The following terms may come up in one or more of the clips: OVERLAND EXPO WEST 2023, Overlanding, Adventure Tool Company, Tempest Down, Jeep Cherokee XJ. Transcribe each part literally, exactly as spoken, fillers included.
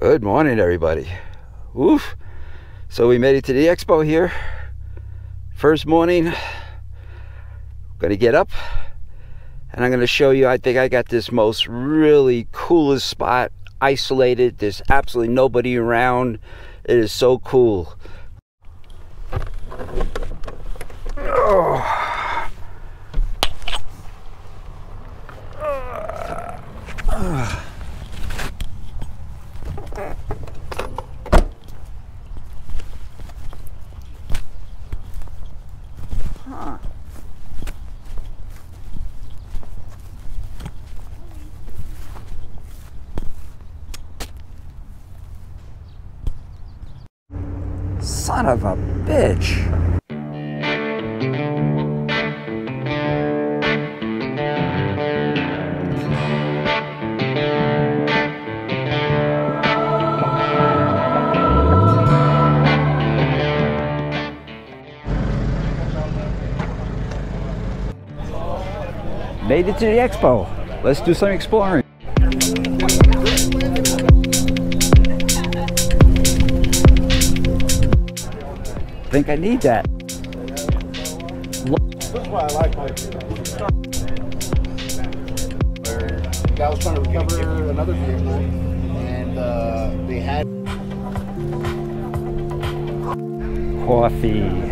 Good morning, everybody. Oof. So we made it to the expo here. First morning, I'm gonna get up and I'm gonna show you, I think I got this most really coolest spot, isolated. There's absolutely nobody around. It is so cool. Oh. Son of a bitch. Made it to the expo. Let's do some exploring. I think I need that. That's why I like my view. The guy was trying to cover another vehicle, and uh, they had coffee.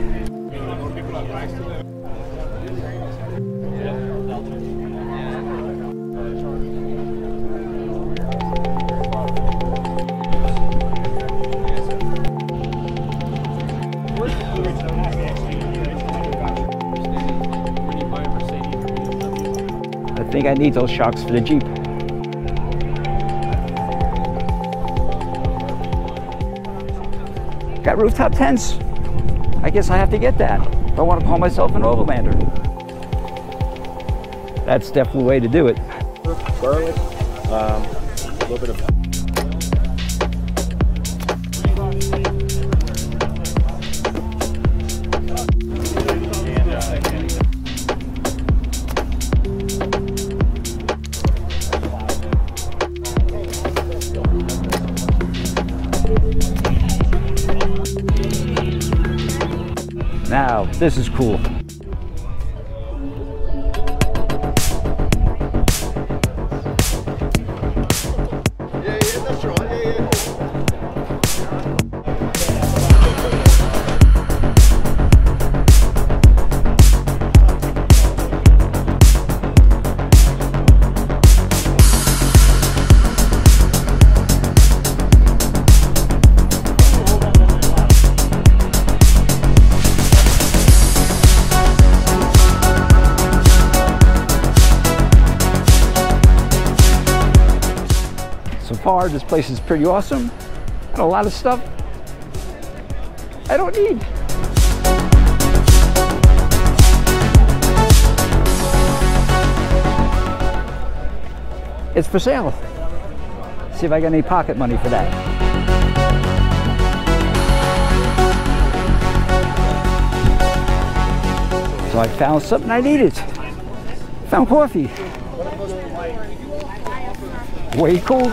I think I need those shocks for the Jeep. Got rooftop tents. I guess I have to get that. I want to call myself an overlander. That's definitely the way to do it. Garlic, um, a little bit of. Now, this is cool. Far, this place is pretty awesome. Got a lot of stuff I don't need. It's for sale. See if I got any pocket money for that. So I found something I needed. Found coffee. Way cool.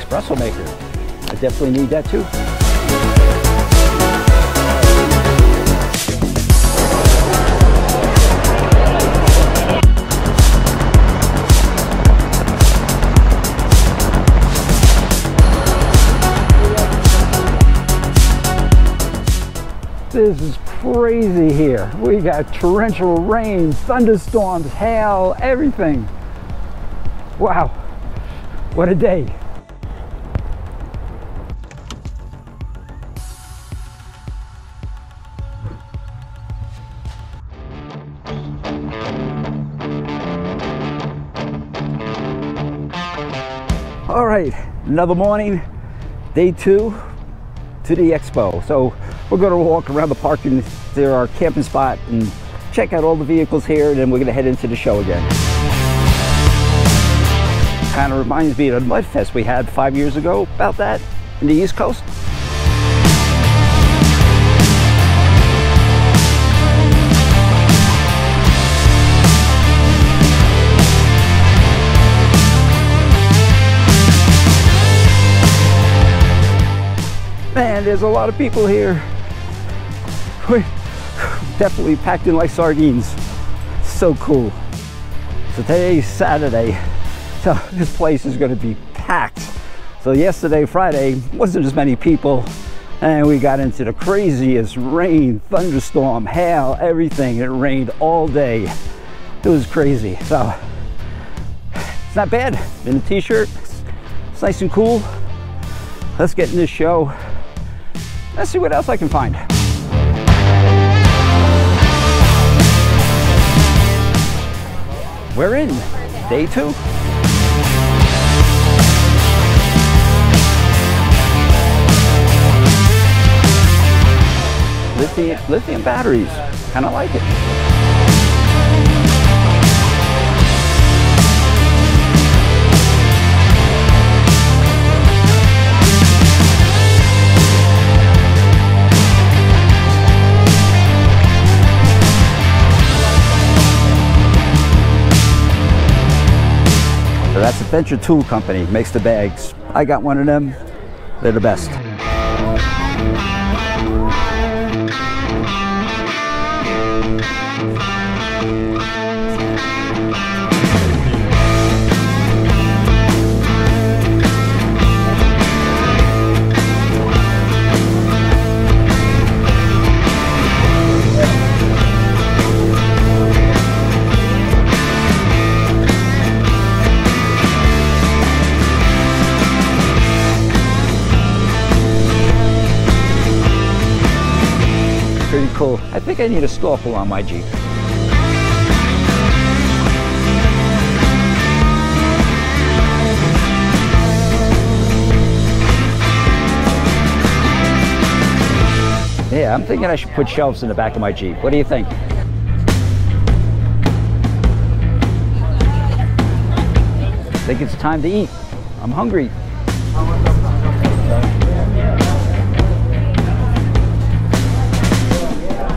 Espresso maker. I definitely need that too. This is crazy here. We got torrential rain, thunderstorms, hail, everything. Wow, what a day. All right, another morning, day two to the expo. So we're gonna walk around the park and there are camping spot and check out all the vehicles here, and then we're gonna head into the show again. Kind of reminds me of the Mudfest we had five years ago about that in the East Coast. Man, there's a lot of people here. We're definitely packed in like sardines. So cool. So today's Saturday, so this place is going to be packed. So yesterday, Friday, wasn't as many people, and we got into the craziest rain, thunderstorm, hail, everything. It rained all day. It was crazy. So it's not bad. In a t-shirt, it's nice and cool. Let's get in this show. Let's see what else I can find. We're in day two. Lithium, lithium batteries, kind of like it. That's Adventure Tool Company, makes the bags. I got one of them, they're the best. Pretty cool. I think I need a snorkel on my Jeep. Yeah, I'm thinking I should put shelves in the back of my Jeep. What do you think? I think it's time to eat. I'm hungry.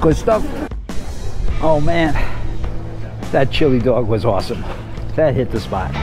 Good stuff. Oh man, that chili dog was awesome. That hit the spot.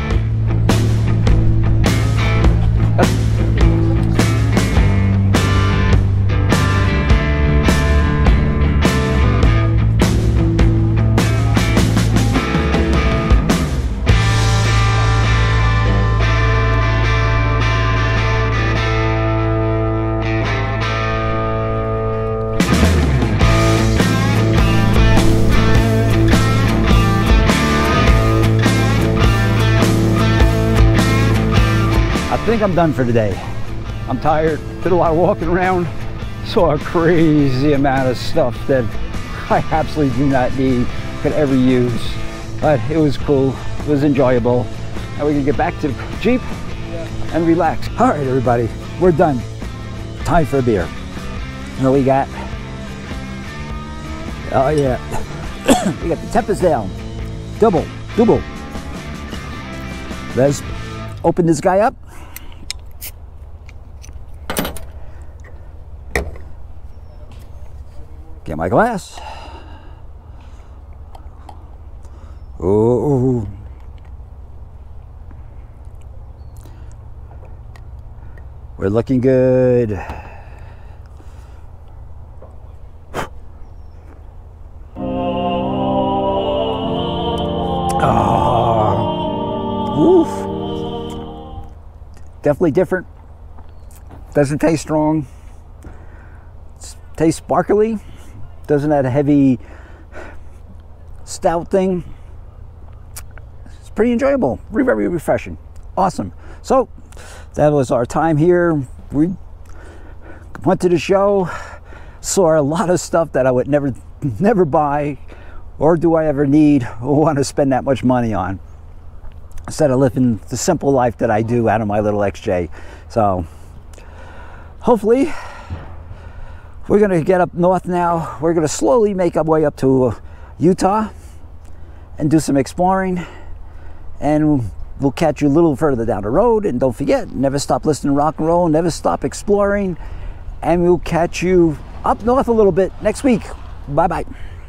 I think I'm done for today. I'm tired, did a lot of walking around, saw a crazy amount of stuff that I absolutely do not need, could ever use, but it was cool, it was enjoyable, and we can get back to the Jeep and relax. All right, everybody, we're done. Time for a beer. You know what we got? Oh yeah, we got the Tempest Down, double, double. Let's open this guy up. Get my glass. Oh, we're looking good. Oh, oof. Definitely different. Doesn't taste strong. It's, tastes sparkly. Doesn't that heavy stout thing. It's pretty enjoyable, very, very refreshing. Awesome. So that was our time here. We went to the show, saw a lot of stuff that I would never, never buy, or do I ever need or want to spend that much money on, instead of living the simple life that I do out of my little X J. So hopefully, we're going to get up north now. We're going to slowly make our way up to Utah and do some exploring. And we'll catch you a little further down the road. And don't forget, never stop listening to rock and roll. Never stop exploring. And we'll catch you up north a little bit next week. Bye-bye.